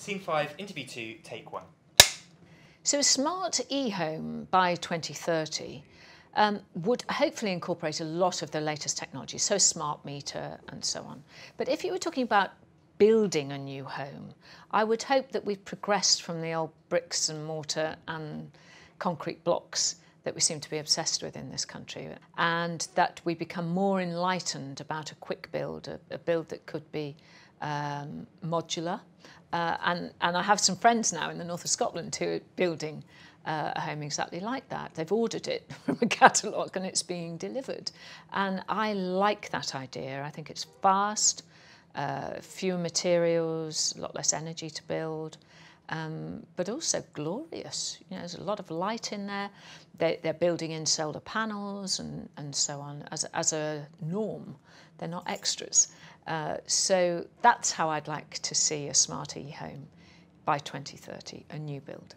Scene 5, interview 2, take 1. So Smart eHome by 2030 would hopefully incorporate a lot of the latest technology, so smart meter and so on. But if you were talking about building a new home, I would hope that we've progressed from the old bricks and mortar and concrete blocks that we seem to be obsessed with in this country, and that we become more enlightened about a quick build, a build that could be modular. And I have some friends now in the north of Scotland who are building a home exactly like that. They've ordered it from a catalogue and it's being delivered. And I like that idea. I think it's fast, fewer materials, a lot less energy to build, but also glorious. You know, there's a lot of light in there. They're building in solar panels and so on as a norm. They're not extras. So that's how I'd like to see a smart e-home by 2030, a new build.